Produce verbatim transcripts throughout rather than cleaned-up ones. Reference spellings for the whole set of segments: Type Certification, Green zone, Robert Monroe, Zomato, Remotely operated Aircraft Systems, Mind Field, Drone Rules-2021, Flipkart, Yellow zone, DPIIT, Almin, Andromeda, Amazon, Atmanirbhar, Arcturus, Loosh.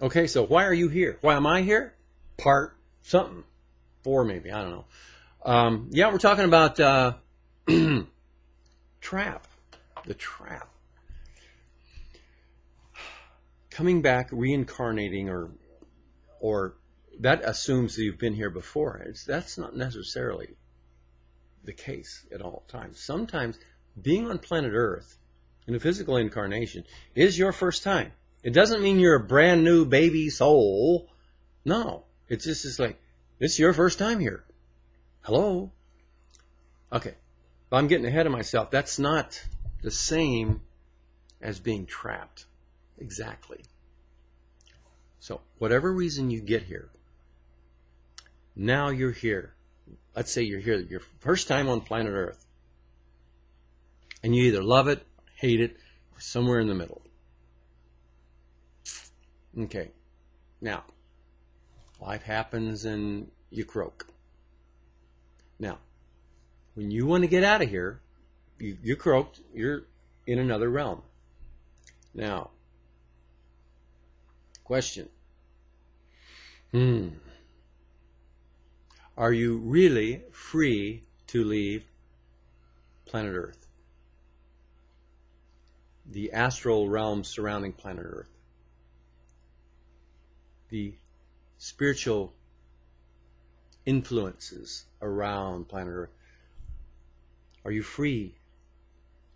Okay, so why are you here? Why am I here? Part something. Four maybe, I don't know. Um, yeah, we're talking about uh, trap. The trap. Coming back, reincarnating, or or that assumes that you've been here before. It's, that's not necessarily the case at all times. Sometimes being on planet Earth in a physical incarnation is your first time. It doesn't mean you're a brand new baby soul. No, it's just it's like, this is your first time here. Hello? Okay, but I'm getting ahead of myself. That's not the same as being trapped. Exactly. So whatever reason you get here, now you're here. Let's say you're here your first time on planet Earth. And you either love it, hate it, or somewhere in the middle. Okay, now, life happens and you croak. Now, when you want to get out of here, you, you croaked, you're in another realm. Now, question. Hmm. Are you really free to leave planet Earth? The astral realm surrounding planet Earth. The spiritual influences around planet Earth. Are you free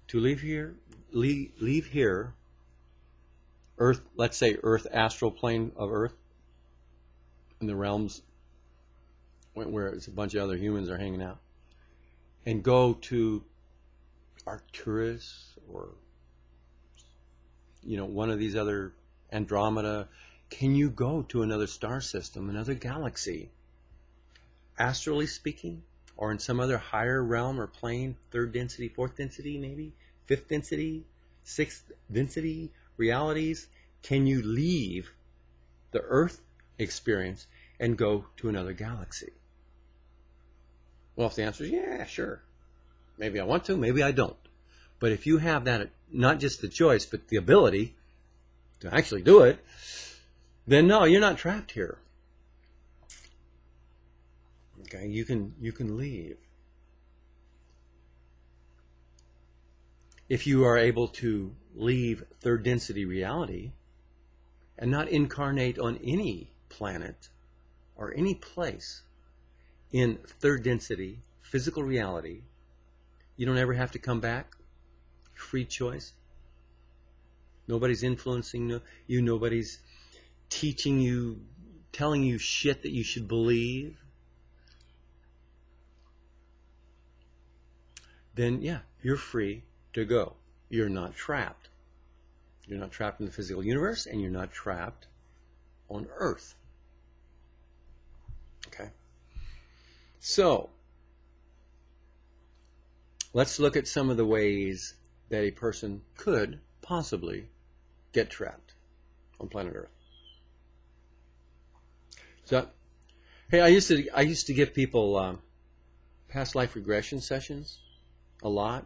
to leave here? Leave, leave here, Earth, let's say Earth, astral plane of Earth, in the realms where it's a bunch of other humans are hanging out, and go to Arcturus or, you know, one of these other, Andromeda. Can you go to another star system, another galaxy, astrally speaking, or in some other higher realm or plane, third density, fourth density maybe, fifth density, sixth density realities? Can you leave the Earth experience and go to another galaxy? Well, if the answer is yeah, sure. Maybe I want to, maybe I don't. But if you have that, not just the choice, but the ability to actually do it, then no, you're not trapped here. Okay, you can you can leave. If you are able to leave third density reality and not incarnate on any planet or any place in third density physical reality, you don't ever have to come back. Free choice. Nobody's influencing you, nobody's teaching you, telling you shit that you should believe, then yeah, you're free to go. You're not trapped. You're not trapped in the physical universe, and you're not trapped on Earth. Okay? So, let's look at some of the ways that a person could possibly get trapped on planet Earth. So, hey, I used to I used to give people uh, past life regression sessions a lot,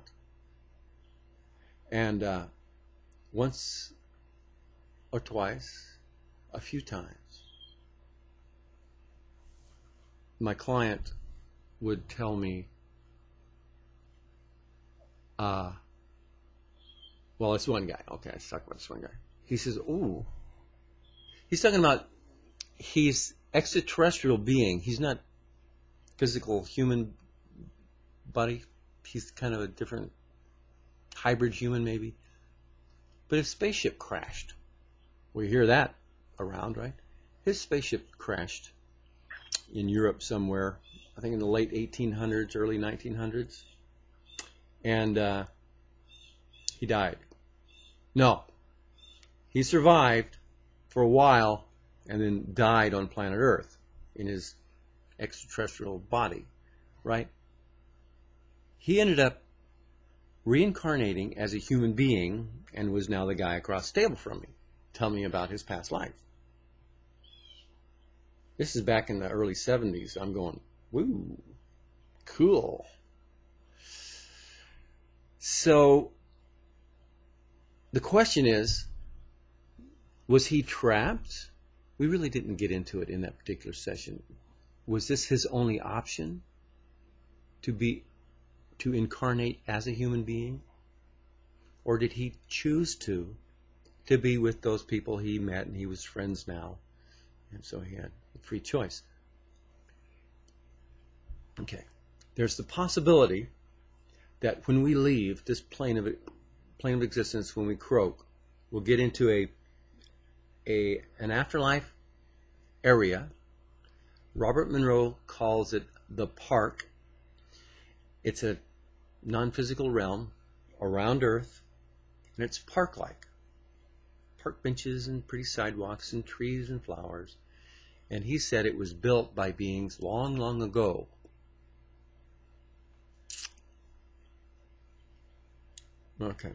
and uh, once or twice, a few times, my client would tell me, uh, well, it's one guy. Okay, I talk about this one guy. He says, "Ooh," he's talking about he's extraterrestrial being. He's not physical human body. He's kind of a different hybrid human maybe. But his spaceship crashed. We hear that around, right? His spaceship crashed in Europe somewhere, I think in the late eighteen hundreds, early nineteen hundreds. And uh, he died. No, he survived for a while, and then died on planet Earth in his extraterrestrial body, right? He ended up reincarnating as a human being and was now the guy across the table from me, telling me about his past life. This is back in the early seventies. I'm going, woo, cool. So the question is, was he trapped? We really didn't get into it in that particular session. Was this his only option? To be, to incarnate as a human being? Or did he choose to, to be with those people he met and he was friends now? And so he had free choice. Okay, there's the possibility that when we leave this plane of plane of existence, when we croak, we'll get into a a an afterlife area. Robert Monroe calls it the park. It's a non-physical realm around Earth, and it's park-like. Park benches and pretty sidewalks and trees and flowers. And he said it was built by beings long, long ago. Okay.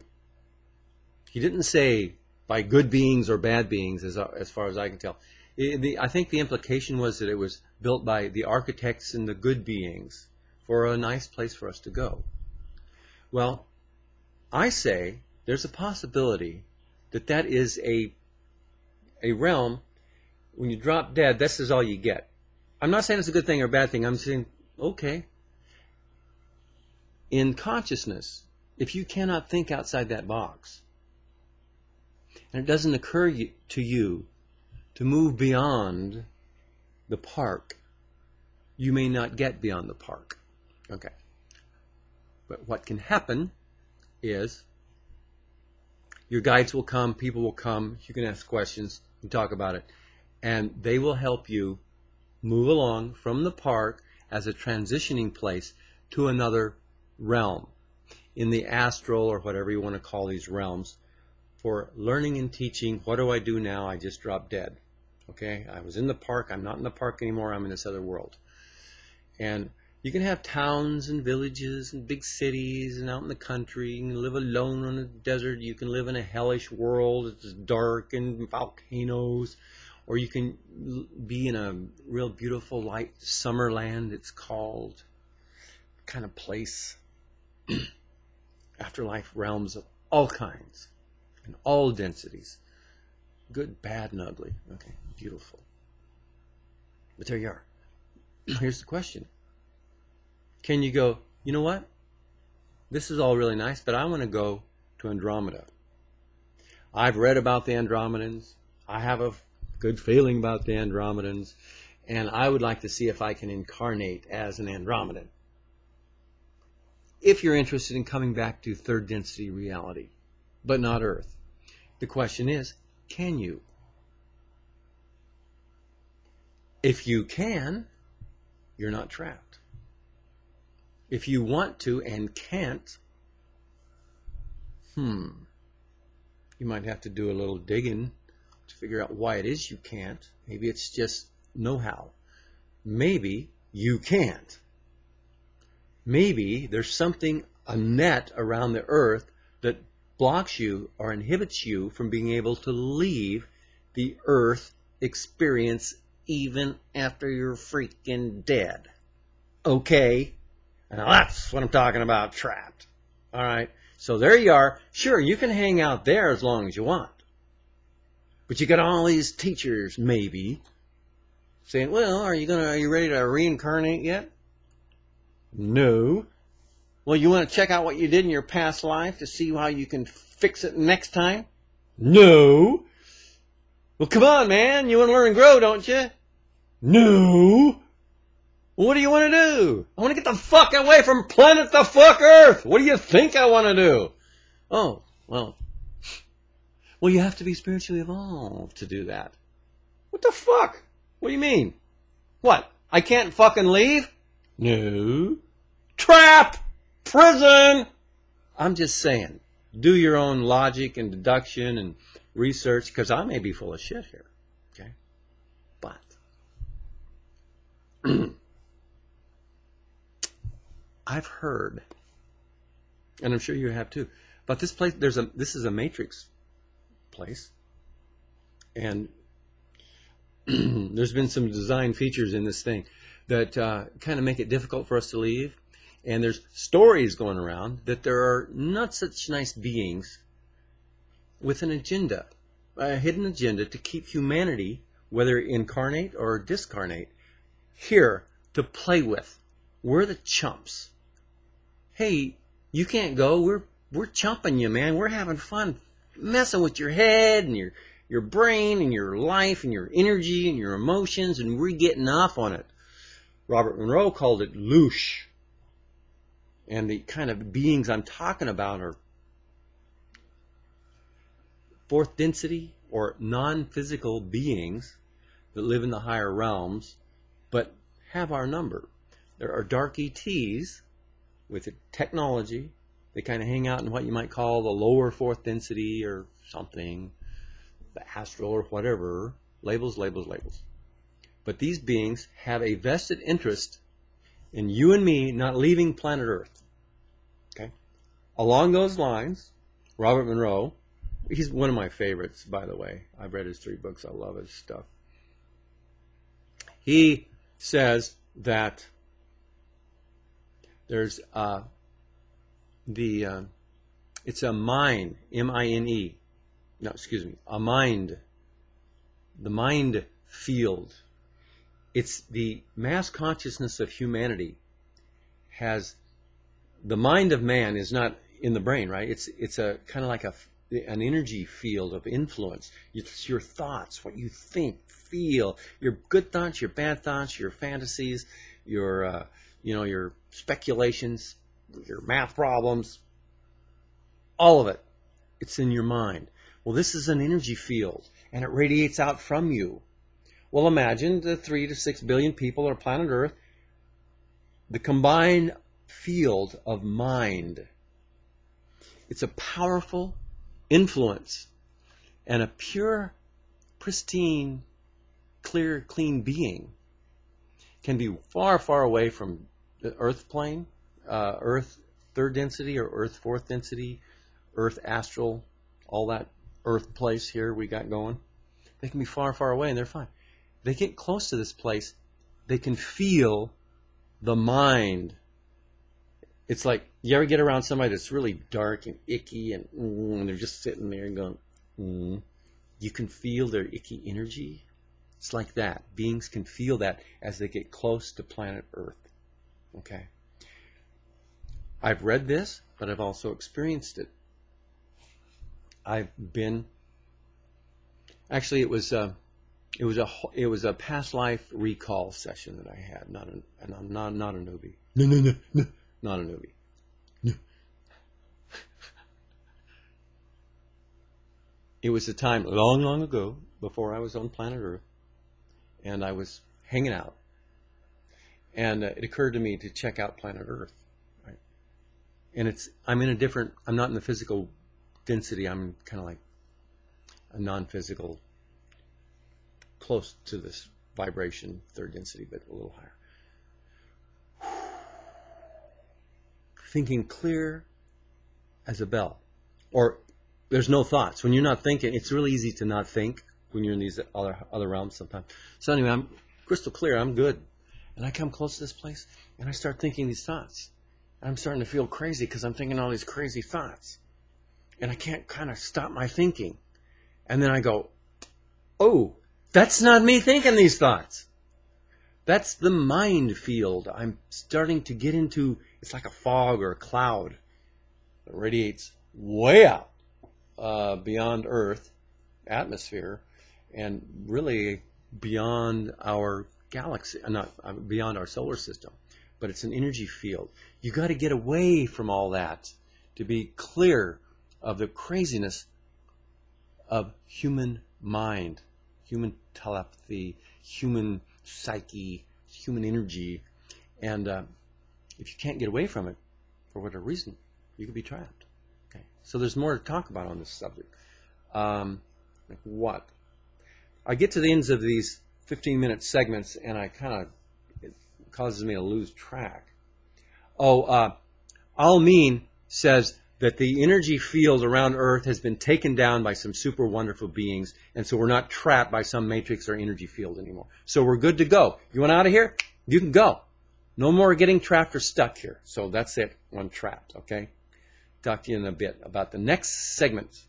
He didn't say by good beings or bad beings, as, as far as I can tell. It, the, I think the implication was that it was built by the architects and the good beings for a nice place for us to go. Well, I say there's a possibility that that is a, a realm. When you drop dead, this is all you get. I'm not saying it's a good thing or a bad thing. I'm saying, okay. In consciousness, if you cannot think outside that box, and it doesn't occur you, to you to move beyond the park, you may not get beyond the park. Okay. But what can happen is your guides will come, people will come, you can ask questions and talk about it. And they will help you move along from the park as a transitioning place to another realm in the astral or whatever you want to call these realms for learning and teaching. What do I do now? I just dropped dead. Okay, I was in the park. I'm not in the park anymore. I'm in this other world. And you can have towns and villages and big cities and out in the country. You can live alone on a desert. You can live in a hellish world. It's dark and volcanoes. Or you can be in a real beautiful light summer land, it's called, kind of place. Afterlife realms of all kinds and all densities. Good, bad, and ugly. Okay, beautiful. But there you are. Here's the question. Can you go, you know what? This is all really nice, but I want to go to Andromeda. I've read about the Andromedans. I have a good feeling about the Andromedans, and I would like to see if I can incarnate as an Andromedan. If you're interested in coming back to third density reality, but not Earth, the question is, can you? If you can, you're not trapped. If you want to and can't, hmm, you might have to do a little digging. Figure out why it is you can't. Maybe it's just know-how. Maybe you can't. Maybe there's something, a net around the earth that blocks you or inhibits you from being able to leave the earth experience even after you're freaking dead. Okay? Now that's what I'm talking about, trapped. All right? So there you are. Sure, you can hang out there as long as you want. But you got all these teachers, maybe, saying, well, are you gonna, are you ready to reincarnate yet? No. Well, you want to check out what you did in your past life to see how you can fix it next time? No. Well, come on, man. You want to learn and grow, don't you? No. Well, what do you want to do? I want to get the fuck away from planet the fuck Earth. What do you think I want to do? Oh, well. Well, you have to be spiritually evolved to do that. What the fuck? What do you mean? What? I can't fucking leave? No. Trap! Prison! I'm just saying, do your own logic and deduction and research, because I may be full of shit here. Okay? But I've heard, and I'm sure you have too, but this place, there's a, this is a matrix place, and there's been some design features in this thing that uh, kind of make it difficult for us to leave, and there's stories going around that there are not such nice beings with an agenda, a hidden agenda to keep humanity whether incarnate or discarnate, here to play with. We're the chumps. Hey, you can't go. We're we're chumping you, man. We're having fun messing with your head and your your brain and your life and your energy and your emotions, and we're getting off on it. Robert Monroe called it Loosh. And the kind of beings I'm talking about are fourth density or non-physical beings that live in the higher realms but have our number. There are dark E Ts with the technology. They kind of hang out in what you might call the lower fourth density or something, the astral or whatever. Labels, labels, labels. But these beings have a vested interest in you and me not leaving planet Earth. Okay? Along those lines, Robert Monroe, he's one of my favorites, by the way. I've read his three books. I love his stuff. He says that there's uh, the, uh, it's a mind, M I N E. No, excuse me, a mind, the mind field. It's the mass consciousness of humanity has, the mind of man is not in the brain, right? It's it's a kind of like a, an energy field of influence. It's your thoughts, what you think, feel, your good thoughts, your bad thoughts, your fantasies, your, uh, you know, your speculations, your math problems, all of it. It's in your mind. Well, this is an energy field, and it radiates out from you. Well, imagine the three to six billion people on planet Earth, the combined field of mind. It's a powerful influence, and a pure, pristine, clear, clean being can be far, far away from the Earth plane, uh, Earth third density or Earth fourth density, Earth astral, all that Earth place here we got going. They can be far, far away, and they're fine. They get close to this place, they can feel the mind. It's like, you ever get around somebody that's really dark and icky and, mm, and they're just sitting there and going, mm. You can feel their icky energy. It's like that. Beings can feel that as they get close to planet Earth. Okay. I've read this, but I've also experienced it. I've been, actually it was, uh, It was a it was a past life recall session that I had. Not a and I'm not not a newbie. No no no no. Not a newbie. No. It was a time long long ago before I was on planet Earth, and I was hanging out, and uh, it occurred to me to check out planet Earth. Right? And it's I'm in a different. I'm not in the physical density. I'm kind of like a non-physical. Close to this vibration, third density, but a little higher. Thinking clear as a bell. Or there's no thoughts. When you're not thinking, it's really easy to not think when you're in these other, other realms sometimes. So anyway, I'm crystal clear. I'm good. And I come close to this place, and I start thinking these thoughts. And I'm starting to feel crazy because I'm thinking all these crazy thoughts. And I can't kind of stop my thinking. And then I go, oh, that's not me thinking these thoughts. That's the mind field. I'm starting to get into, it's like a fog or a cloud that radiates way out uh, beyond Earth atmosphere and really beyond our galaxy, not uh, beyond our solar system, but it's an energy field. You got to get away from all that to be clear of the craziness of human mind. Human telepathy, human psyche, human energy, and uh, if you can't get away from it for whatever reason, you could be trapped. Okay, so there's more to talk about on this subject. Um, like what? I get to the ends of these fifteen-minute segments, and I kind of it causes me to lose track. Oh, uh, Almin says that the energy field around Earth has been taken down by some super wonderful beings, and so we're not trapped by some matrix or energy field anymore. So we're good to go. You want out of here? You can go. No more getting trapped or stuck here. So that's it. I'm trapped, okay? Talk to you in a bit about the next segment.